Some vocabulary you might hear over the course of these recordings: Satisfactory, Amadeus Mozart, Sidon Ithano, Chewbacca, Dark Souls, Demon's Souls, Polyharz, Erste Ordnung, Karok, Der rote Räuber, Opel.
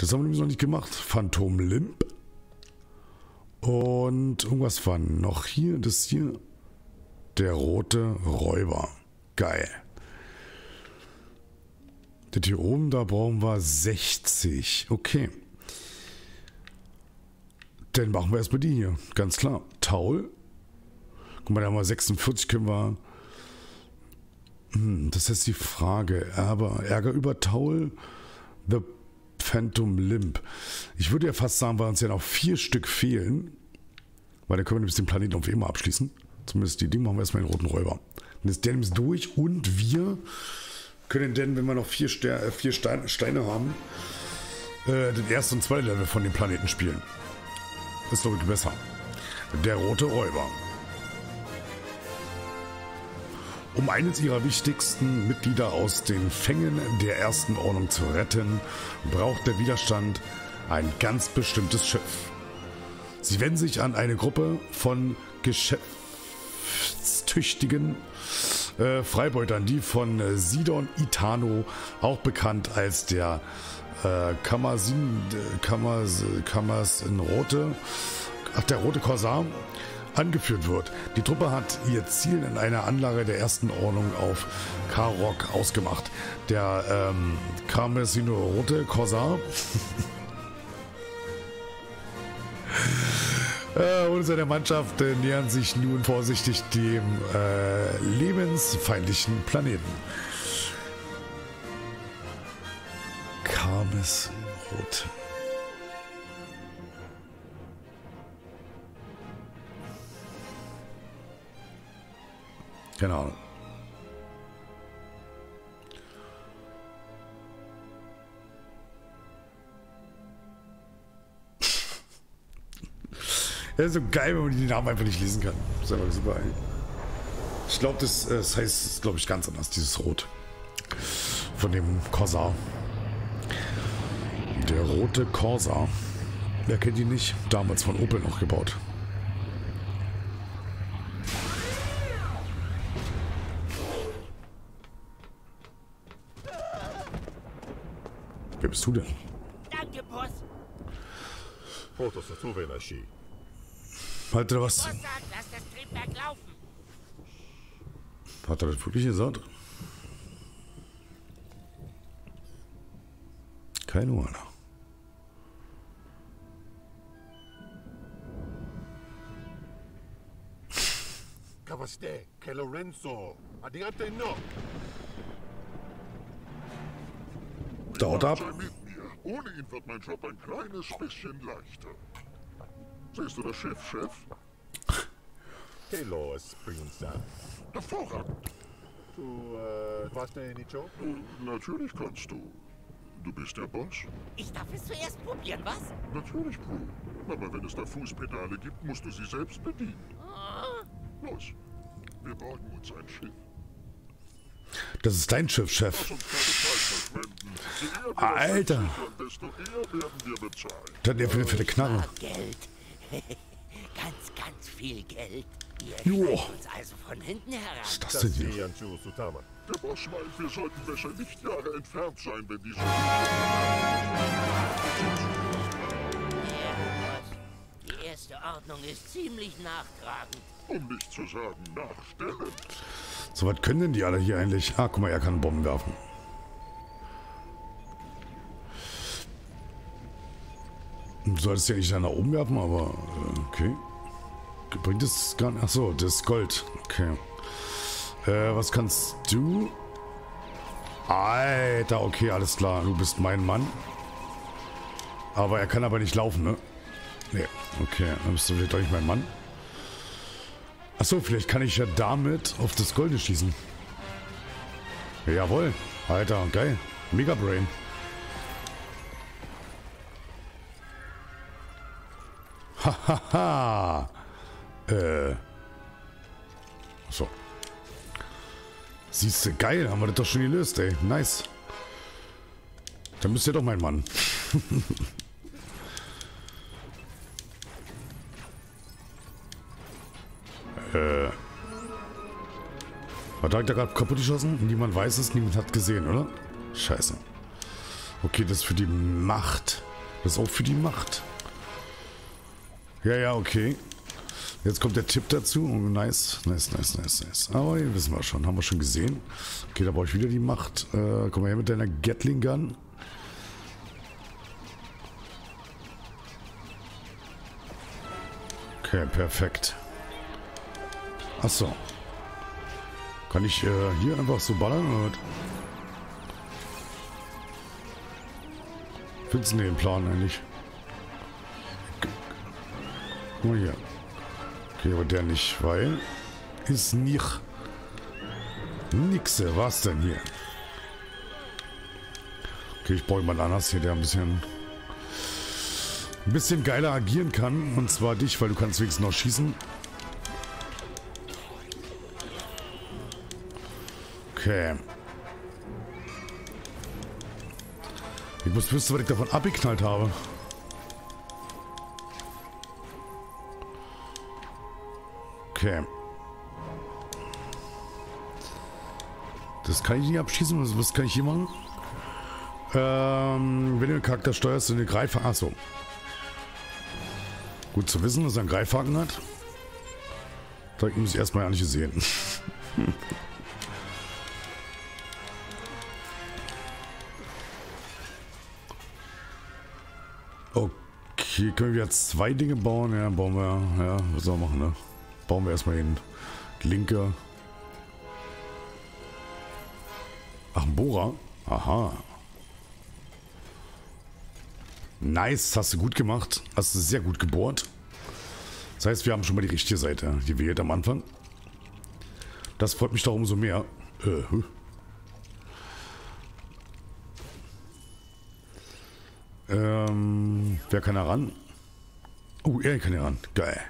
Das haben wir nämlich noch nicht gemacht. Phantom Limp. Und irgendwas war noch hier. Das hier. Der rote Räuber. Geil. Das hier oben, da brauchen wir 60. Okay. Dann machen wir erstmal die hier. Ganz klar. Taul. Guck mal, da haben wir 46. Können wir... das ist die Frage. Aber Ärger über Taul. The Phantom Limp. Ich würde ja fast sagen, weil uns ja noch 4 Stück fehlen. Weil dann können wir nämlich den Planeten auf immer abschließen. Zumindest die Dinge machen wir erstmal den roten Räuber. Dann ist der nämlich durch und wir... können denn, wenn wir noch 4 Steine haben, den ersten und zweiten Level von dem Planeten spielen. Ist, glaube ich, besser. Der rote Räuber. Um eines ihrer wichtigsten Mitglieder aus den Fängen der Ersten Ordnung zu retten, braucht der Widerstand ein ganz bestimmtes Schiff. Sie wenden sich an eine Gruppe von geschäftstüchtigen Freibeutern, die von Sidon Ithano, auch bekannt als der der rote Korsar, angeführt wird. Die Truppe hat ihr Ziel in einer Anlage der Ersten Ordnung auf Karok ausgemacht. Der rote Korsar und seine Mannschaft nähern sich nun vorsichtig dem lebensfeindlichen Planeten. Karmes Rot. Keine Ahnung. Das ist so geil, wenn man die Namen einfach nicht lesen kann. Das ist einfach super. Ich glaube, das heißt, glaube ich, ganz anders, dieses Rot. Von dem Korsar. Der rote Korsar. Wer kennt ihn nicht? Damals von Opel noch gebaut. Wer bist du denn? Danke, Boss. Fotos dazu, wenn er schießt. Hat er was? Hat er das wirklich gesagt? Keine Ahnung. Capaste, che Lorenzo, adirante no. Dauert ab. Ohne ihn wird mein Job ein kleines bisschen leichter. Siehst du das Schiff, Chef? Hello, Sprinza. Hervorragend. Du, warst du nicht schon? Natürlich kannst du. Du bist der Boss. Ich darf es zuerst probieren, was? Natürlich, Bro. Aber wenn es da Fußpedale gibt, musst du sie selbst bedienen. Los, wir borgen uns ein Schiff. Das ist dein Schiff, Chef. Alter. Dann der für die Knarre. Ganz viel Geld. Ihr uns also von hinten heran. Was ist das denn hier? Der Boss meint, wir sollten besser nicht Jahre entfernt sein, wenn diese... Die Erste Ordnung ist ziemlich nachtragend. Um nicht zu sagen, nachstellend. So, was können denn die alle hier eigentlich? Ah, guck mal, er kann Bomben werfen. Du solltest ja nicht nach oben werfen, aber okay. Bringt es gar nicht. Achso, das ist Gold. Okay. Was kannst du? Alter, okay, alles klar. Du bist mein Mann. Aber er kann aber nicht laufen, ne? Nee, okay. Dann bist du vielleicht doch nicht mein Mann. Achso, vielleicht kann ich ja damit auf das Gold schießen. Jawohl. Alter, geil. Mega Brain. Hahaha. So. Siehst du, geil, haben wir das doch schon gelöst, ey. Nice. Dann müsst ihr doch mein Mann. Hat er da gerade kaputt geschossen? Niemand weiß es, niemand hat gesehen, oder? Scheiße. Okay, das ist für die Macht. Das ist auch für die Macht. Ja, ja, okay. Jetzt kommt der Tipp dazu. Nice, nice, nice, nice, nice. Aber hier wissen wir schon. Haben wir schon gesehen. Okay, da brauche ich wieder die Macht. Komm mal her mit deiner Gatling Gun. Okay, perfekt. Achso. Kann ich hier einfach so ballern oder? Findest du den Plan eigentlich? Guck mal hier. Okay, aber der nicht, weil... Ist nicht... Nixe, was denn hier? Okay, ich brauche jemand anders hier, der ein bisschen... geiler agieren kann. Und zwar dich, weil du kannst wenigstens noch schießen. Okay. Ich muss wissen, was ich davon abgeknallt habe. Okay. Das kann ich nicht abschießen. Was kann ich hier machen? Wenn du den Charakter steuerst und den Greifhaken... Achso. Gut zu wissen, dass er einen Greifhaken hat. Da muss ich erstmal ja nicht sehen. Okay, können wir jetzt zwei Dinge bauen? Ja, bauen wir... Ja, was soll man machen, ne? Bauen wir erstmal den Linker. Ach, ein Bohrer. Aha. Nice, hast du gut gemacht. Hast du sehr gut gebohrt. Das heißt, wir haben schon mal die richtige Seite, die wir jetzt am Anfang. Das freut mich doch umso mehr. Wer kann da ran? Oh, er kann ja ran. Geil.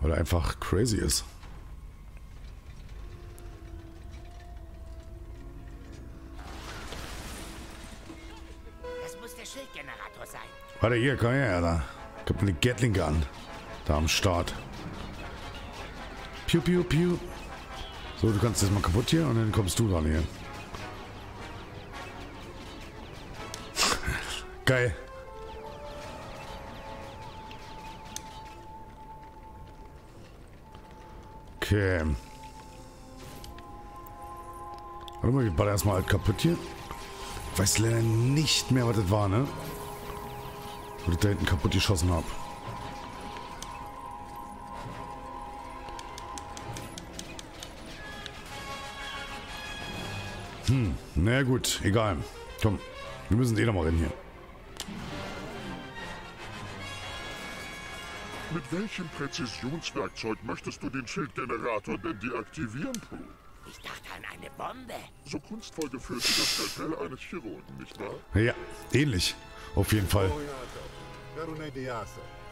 Weil er einfach crazy ist. Das muss der Schildgenerator sein. Warte, hier, komm her, da. Ich hab eine Gatling Gun. Da am Start. Piu, piu, piu. So, du kannst das mal kaputt hier und dann kommst du dran hier. Geil. Okay. Warte mal, ich baller erstmal halt kaputt hier. Ich weiß leider nicht mehr, was das war, ne? Wo ich da hinten kaputt geschossen habe. Na gut, egal. Komm, wir müssen eh nochmal rennen hier. Mit welchem Präzisionswerkzeug möchtest du den Schildgenerator denn deaktivieren, Pooh? Ich dachte an eine Bombe. So kunstvoll geführt wie das Skalpell eines Chirurgen, nicht wahr? Ja, ähnlich. Auf jeden Fall.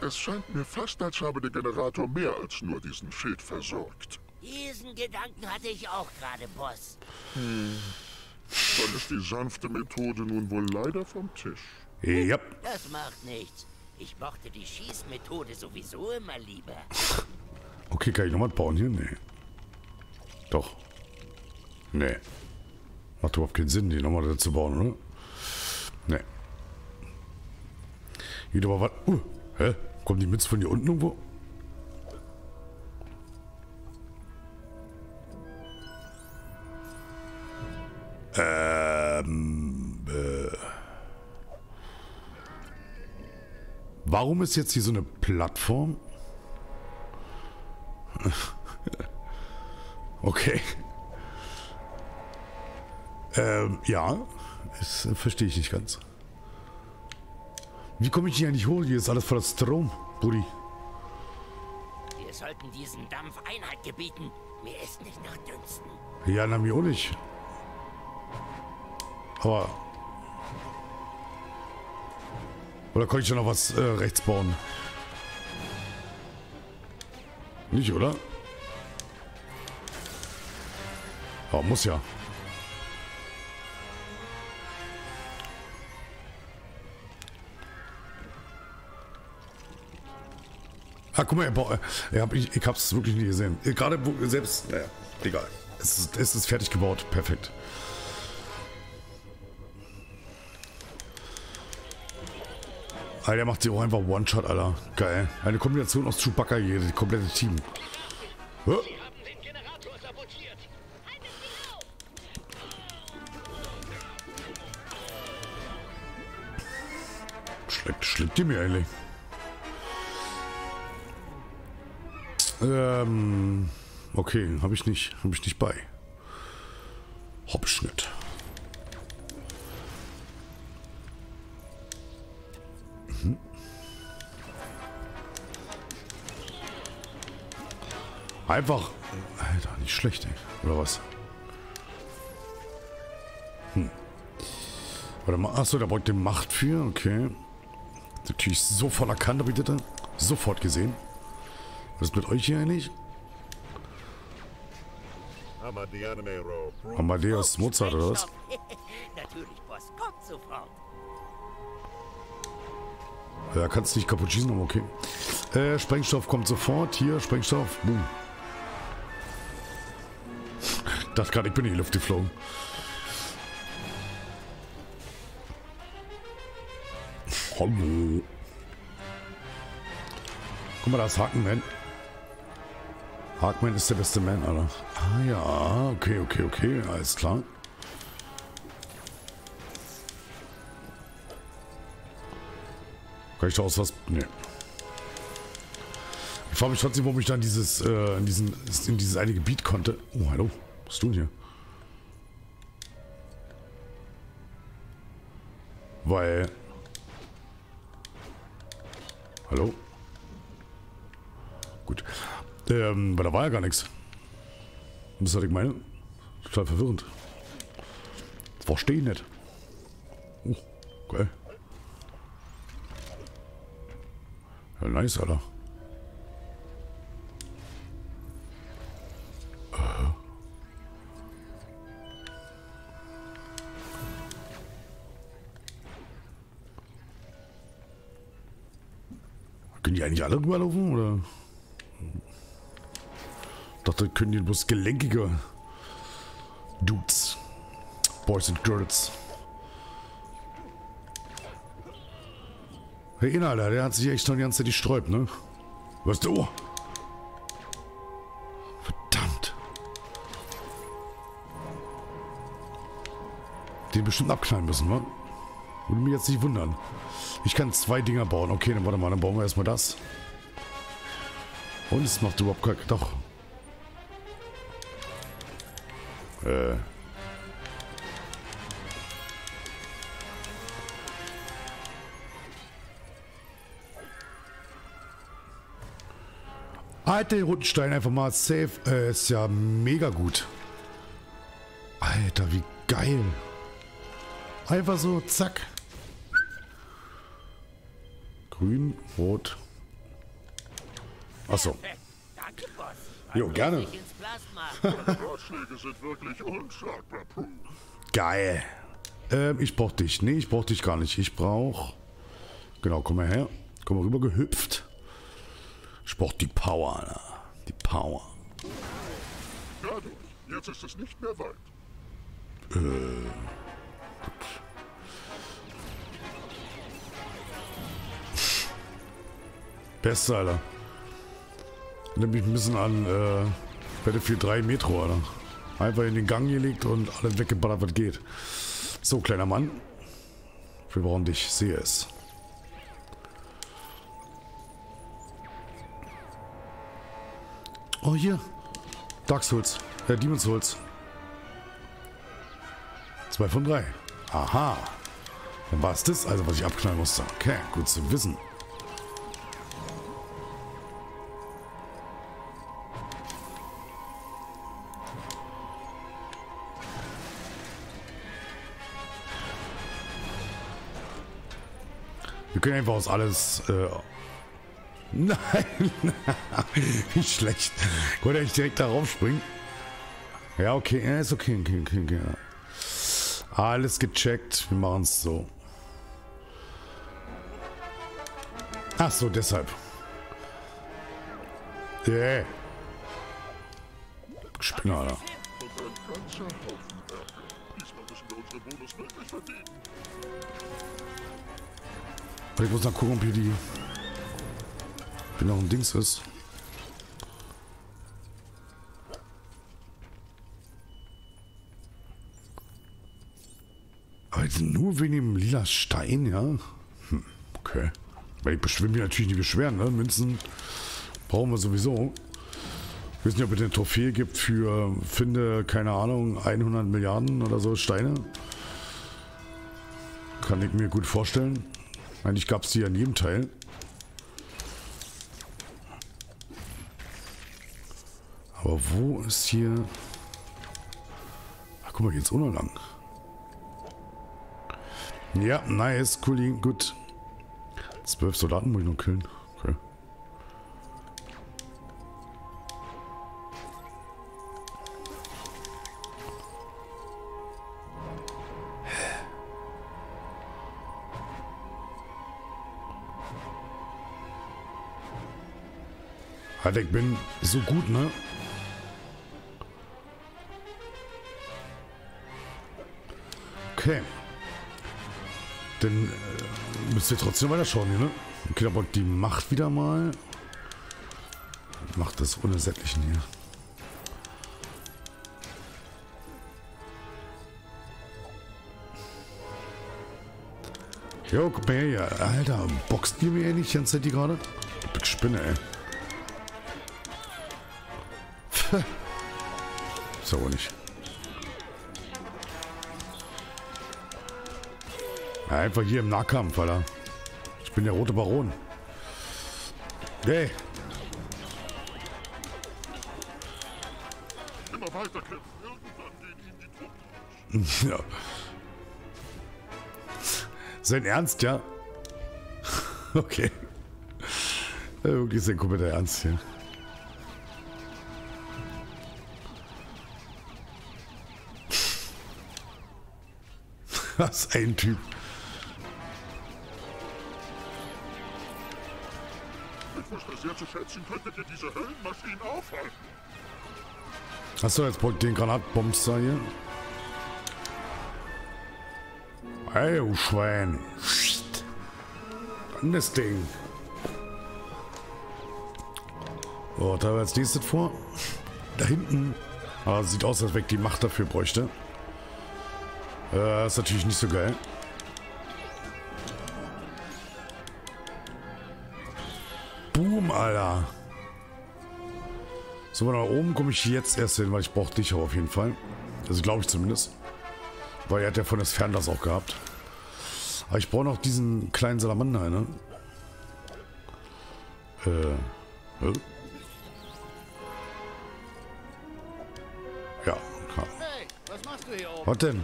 Es scheint mir fast, als habe der Generator mehr als nur diesen Schild versorgt. Diesen Gedanken hatte ich auch gerade, Boss. Dann ist die sanfte Methode nun wohl leider vom Tisch. Ja. Das macht nichts. Ich mochte die Schießmethode sowieso immer lieber. Okay, kann ich noch was bauen hier? Nee. Doch. Nee. Macht überhaupt keinen Sinn, die nochmal dazu bauen, oder? Nee. Hier aber was... hä? Kommt die Mütze von hier unten irgendwo? Warum ist jetzt hier so eine Plattform? Okay. Ja. Das verstehe ich nicht ganz. Wie komme ich hier eigentlich hoch? Hier ist alles voller Strom, Buddy. Wir sollten diesen Dampf Einhalt gebieten. Mir ist nicht nach Dünsten. Ja, na, mir auch nicht. Aber... Oder konnte ich ja noch was rechts bauen? Nicht, oder? Oh, muss ja. Ah, guck mal, ich hab's wirklich nie gesehen. Gerade selbst, naja, egal. Es ist fertig gebaut, perfekt. Alter, der macht sie auch einfach One-Shot, Alter. Geil. Eine Kombination aus Chewbacca hier, das komplette Team. Hä? Schleppt die mir eigentlich? Okay, hab ich nicht bei. Hoppschnitt. Mhm. Einfach. Alter, nicht schlecht, ey. Oder was? Hm. Warte mal. Achso, da braucht den Macht für. Okay. Natürlich sofort erkannt, hab ich das sofort gesehen. Was ist mit euch hier eigentlich? Amadeus Mozart oder was? Natürlich, Boss, kommt sofort. Ja, kannst nicht kaputt schießen, aber okay. Sprengstoff kommt sofort. Hier, Sprengstoff. Boom. Dachte gerade, ich bin in die Luft geflogen. Hallo. Guck mal, da ist Hakenman. Hakenman ist der beste Man, Alter. Ah ja, okay, alles klar. Kann ich da aus was? Nee. Ich frage mich trotzdem, warum ich dann in dieses eine Gebiet konnte. Oh, hallo. Was ist denn hier? Weil... Hallo? Gut. Weil da war ja gar nichts. Das hatte ich meine. Total verwirrend. Das verstehe ich nicht. Oh, geil. Ja, nice, Alter. Können die eigentlich alle rüberlaufen, oder? Ich dachte, können die bloß gelenkige Dudes. Boys and Girls. Hey, Inna, Alter, der hat sich echt schon die ganze Zeit gesträubt, ne? Was du? Oh. Verdammt. Den bestimmt abknallen müssen, wa? Würde mich jetzt nicht wundern. Ich kann zwei Dinger bauen. Okay, dann warte mal, dann bauen wir erstmal das. Und es macht überhaupt keinen... Doch. Alter, den roten Stein einfach mal safe. Ist ja mega gut. Alter, wie geil. Einfach so, zack. Grün, Rot. Achso. Jo, gerne. Geil. Ich brauch dich. Nee, ich brauch dich gar nicht. Ich brauch... Genau, komm mal her. Komm mal rüber gehüpft. Ich brauch die Power, Alter. Die Power. Dadurch, jetzt ist es nicht mehr weit. Gut. Beste, Alter. Nimmt mich ein bisschen an Battlefield 3 Metro, Alter. Einfach in den Gang gelegt und alles weggeballert, was geht. So, kleiner Mann. Wir brauchen dich. Sehe es. Oh, hier. Dark Souls. Demon's Souls. 2 von 3. Aha. Dann war es das, also was ich abknallen musste. Okay, gut zu wissen. Wir können einfach aus alles... Nein! Wie schlecht. Wollte ich direkt darauf springen? Ja, okay. Ja, ist okay. Okay. Alles gecheckt. Wir machen es so. Ach so, deshalb. Yeah. Spinner, Alter. Ich muss noch gucken, ob hier die... Wenn noch ein Dings ist. Aber jetzt nur wegen dem lila Stein, ja? Hm, okay. Weil ich will mich natürlich nicht beschweren, ne? Münzen brauchen wir sowieso. Ich weiß nicht, ob es eine Trophäe gibt für, finde, keine Ahnung, 100 Milliarden oder so Steine. Kann ich mir gut vorstellen. Eigentlich gab es die an jedem Teil. Aber wo ist hier... Ach, guck mal, geht's auch noch lang. Ja, nice, cool, gut. 12 Soldaten muss ich noch killen. Okay. Alter, ich bin so gut, ne? Okay. Dann müsst ihr trotzdem weiter schauen hier, ne? Okay, aber die Macht wieder mal. Macht das Unersättlichen hier. Jo, guck mal her, Alter, boxt ihr mir nicht die ganze Zeit die gerade? Ich spinne, ey. Ist aber nicht. Ja, einfach hier im Nahkampf, Alter. Ich bin der rote Baron. Hey. Immer weiter kämpfen. Irgendwann gehen die Truppen. Ja. Sein Ernst, ja? Okay. Irgendwie ist ein kompletter Ernst hier. Was ein Typ. Ich wusste sehr zu schätzen, könntet ihr diese Höllenmaschinen aufhalten. Achso, jetzt braucht den Granatbombster hier. Ey, du Schwein. Psst. An das Ding. So, was haben wir als nächstes vor? Da hinten. Aber sieht aus, als wenn ich die Macht dafür bräuchte. Ist natürlich nicht so geil. Boom, Alter. So, nach oben komme ich jetzt erst hin, weil ich brauche dich auf jeden Fall. Also glaube ich zumindest. Weil er hat ja von das Fernglas auch gehabt. Aber ich brauche noch diesen kleinen Salamander, ne? Ja, klar. Hey, was machst du hier oben? Was denn?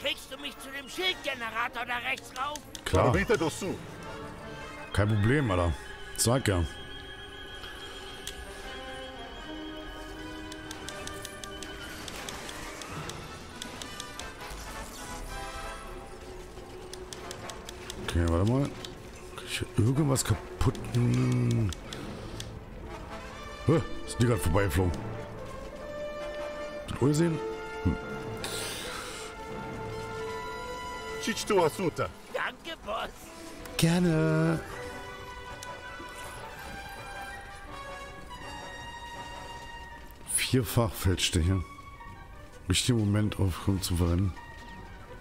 Kriegst du mich zu dem Schildgenerator da rechts rauf? Klar. Kein Problem, Alter. Sag ja. Okay, warte mal. Krieg ich irgendwas kaputt? Hm. Ist die gerade vorbeigeflogen? Wohl sehen? Hm. Danke, Boss. Gerne. Vierfach Feldstecher. Richtigen Moment aufkommen zu verwenden.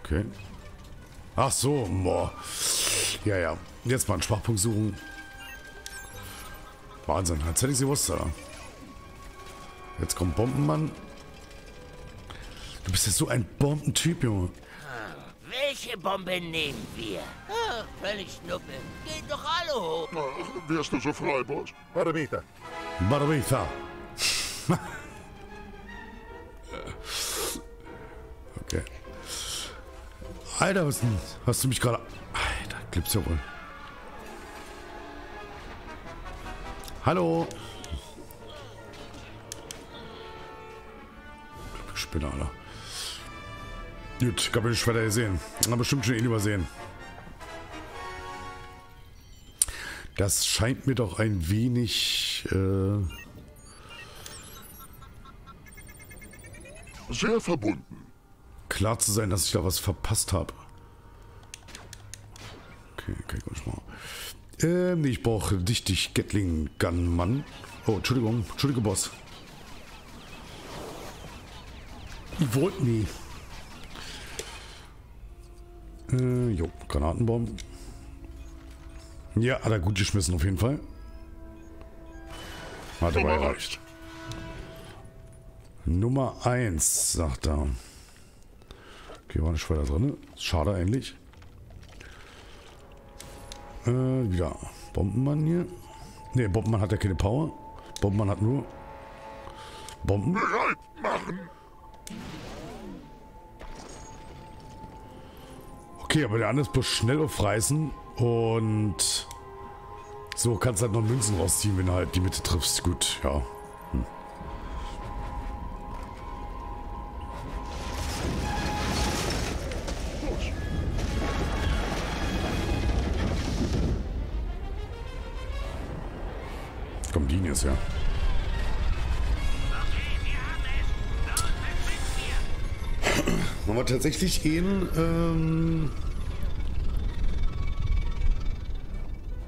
Okay. Ach so, boah. Ja, ja. Jetzt mal einen Schwachpunkt suchen. Wahnsinn, als hätte ich sie gewusst, Alter. Jetzt kommt Bombenmann. Du bist ja so ein Bombentyp, Junge. Welche Bombe nehmen wir? Ach, völlig schnuppe. Gehen doch alle hoch. Ach, wärst du so frei, Boss? Barometer. Barometer. Okay. Alter, was denn? Hast du mich gerade... Alter, gibt's ja wohl. Hallo. Spinner, Alter. Gut, ich habe den Schwerter gesehen. Aber bestimmt schon ihn übersehen. Das scheint mir doch ein wenig... sehr verbunden. Klar zu sein, dass ich da was verpasst habe. Okay, kein Gott mal. Ich brauche dich, Gatling Gun, Mann. Oh, Entschuldigung. Entschuldige, Boss. Ich wollte nie. Jo, Granatenbaum. Ja, hat er gut geschmissen auf jeden Fall. Hat aber erreicht. Nummer 1, sagt er. Okay, war nicht weiter drin. Schade eigentlich. Wieder Bombenmann hier. Ne, Bombenmann hat ja keine Power. Bombenmann hat nur Bomben. Bereit machen. Okay, aber der andere ist bloß schnell aufreißen. Und so kannst du halt noch Münzen rausziehen, wenn du halt die Mitte triffst. Gut, ja. Hm. Komm, die jetzt, ja. Wollen wir tatsächlich gehen?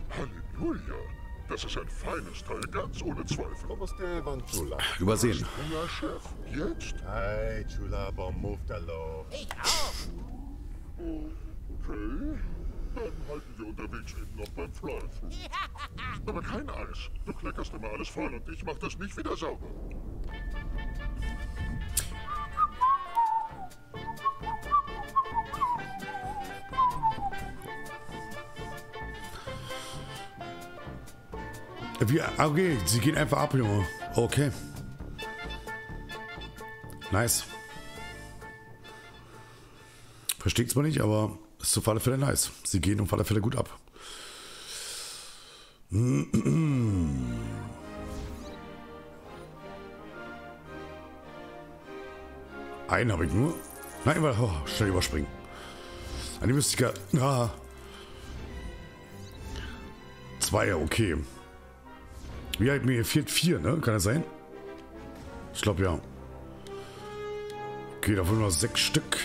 Halleluja! Das ist ein feines Teil, ganz ohne Zweifel. Übersehen. Chef, jetzt? Hi, Chula, Baummuftalo. Ich auch! Okay, dann halten wir unterwegs eben noch beim Pfeifen. Aber kein Eis. Du kleckerst immer alles voll und ich mach das nicht wieder sauber. Okay, sie gehen einfach ab, Junge. Okay. Nice. Versteht's man nicht, aber ist auf alle Fälle nice. Sie gehen auf alle Fälle gut ab. Einen habe ich nur. Nein, weil schnell überspringen. Eine Mystiker. Ah. Zwei, okay. Wie halt mir fehlt 4, ne? Kann das sein? Ich glaube ja. Okay, da wollen wir 6 Stück.